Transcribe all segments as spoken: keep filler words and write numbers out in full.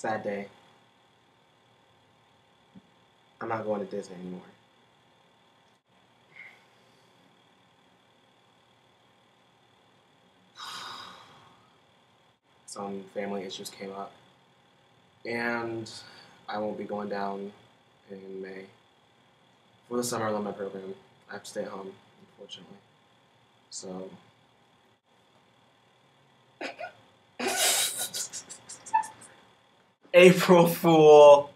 Sad day. I'm not going to Disney anymore. Some family issues came up, and I won't be going down in May for the summer alumni program. I have to stay at home, unfortunately. So. April Fool!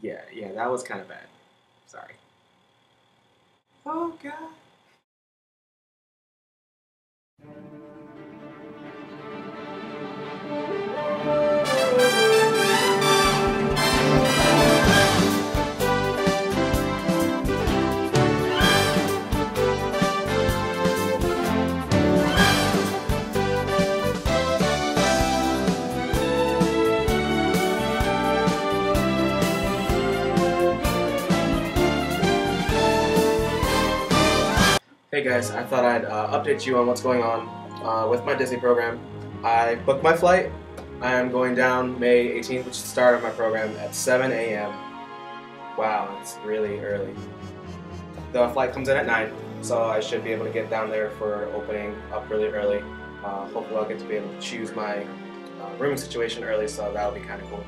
Yeah, yeah, that was kind of bad. Sorry. Oh, God. Hey guys, I thought I'd uh, update you on what's going on uh, with my Disney program. I booked my flight. I am going down May eighteenth, which is the start of my program, at seven A M Wow, it's really early. The flight comes in at nine, so I should be able to get down there for opening up really early. Uh, hopefully I'll get to be able to choose my uh, rooming situation early, so that'll be kind of cool.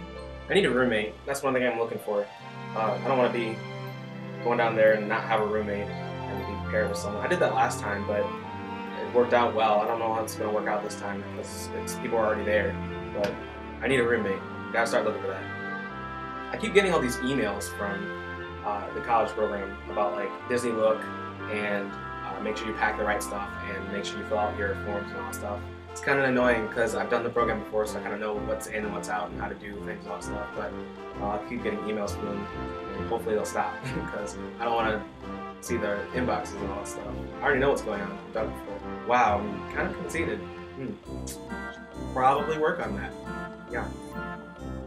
I need a roommate. That's one thing I'm looking for. Uh, I don't want to be going down there and not have a roommate. Paired with someone. I did that last time, but it worked out well. I don't know how it's going to work out this time because it's, people are already there. But I need a roommate. Gotta start looking for that. I keep getting all these emails from uh, the college program about like Disney look and uh, make sure you pack the right stuff and make sure you fill out your forms and all that stuff. It's kind of annoying because I've done the program before, so I kind of know what's in and what's out and how to do things and all that stuff. But uh, I keep getting emails from them, and hopefully they'll stop because I don't want to see their inboxes and all that stuff. I already know what's going on. I've done it before. Wow, I'm kind of conceited. Hmm. Probably work on that. Yeah.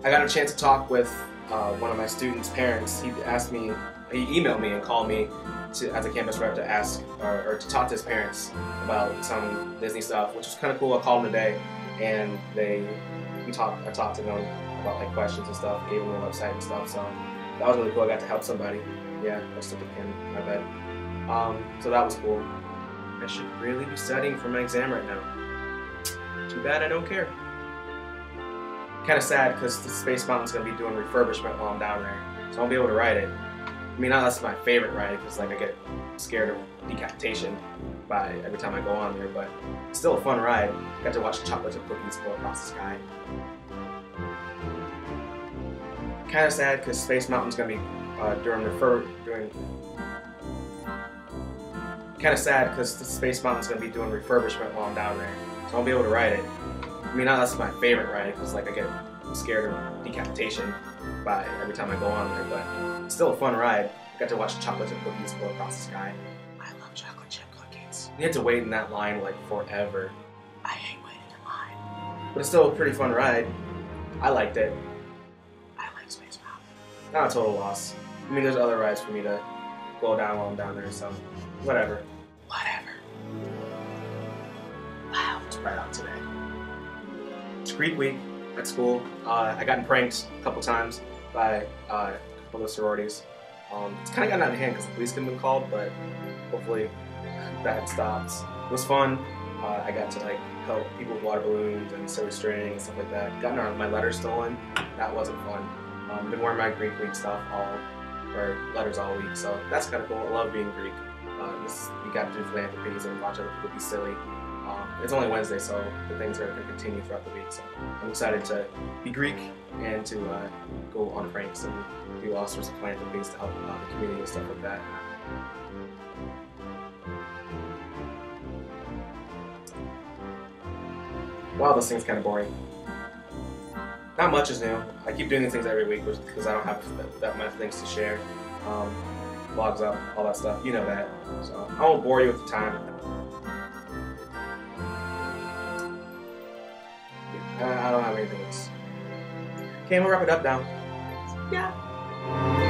I got a chance to talk with uh, one of my students' parents. He asked me, he emailed me and called me to, as a campus rep to ask or, or to talk to his parents about some Disney stuff, which was kind of cool. I called him today, and they, we talked. I talked to them about like questions and stuff. Gave them the website and stuff. So that was really cool. I got to help somebody. Yeah, most of the pin, I bet. Um, so that was cool. I should really be studying for my exam right now. Too bad I don't care. Kind of sad because the Space Mountain's going to be doing refurbishment while I'm down there. So I won't be able to ride it. I mean, not that's my favorite ride because like I get scared of decapitation by every time I go on there, but it's still a fun ride. Got to watch chocolate chip cookies go across the sky. Kind of sad because Space Mountain's going to be Uh, during refer during kind of sad because the Space Mountain's gonna be doing refurbishment while I'm down there, so I won't be able to ride it. I mean, not that's my favorite ride because like I get scared of decapitation by every time I go on there, but it's still a fun ride. I got to watch chocolate chip cookies go across the sky. I love chocolate chip cookies. You had to wait in that line like forever. I hate waiting in line. But it's still a pretty fun ride. I liked it. I like Space Mountain. Not a total loss. I mean, there's other rides for me to go down while I'm down there, so whatever. Whatever. Wow, it's bright out today. It's Greek week at school. Uh, I got pranked a couple times by uh, a couple of sororities. Um, it's kind of gotten out of hand because the police could have been called, but hopefully that stops. It was fun. Uh, I got to like help people with water balloons and silly string and stuff like that. Gotten my letters stolen. That wasn't fun. I've um, been wearing my Greek week stuff all. or letters all week, so that's kind of cool. I love being Greek. Uh, this, we got to do philanthropies and watch other people be silly. Uh, it's only Wednesday, so the things are going to continue throughout the week, so I'm excited to be Greek and to uh, go on pranks and do all sorts of philanthropies to help uh, the community and stuff like that. Wow, this thing's kind of boring. Not much is new. I keep doing these things every week because I don't have that much things to share. Um, vlogs up, all that stuff. You know that. So I won't bore you with the time. I don't have anything else. Okay, we'll wrap it up now. Yeah.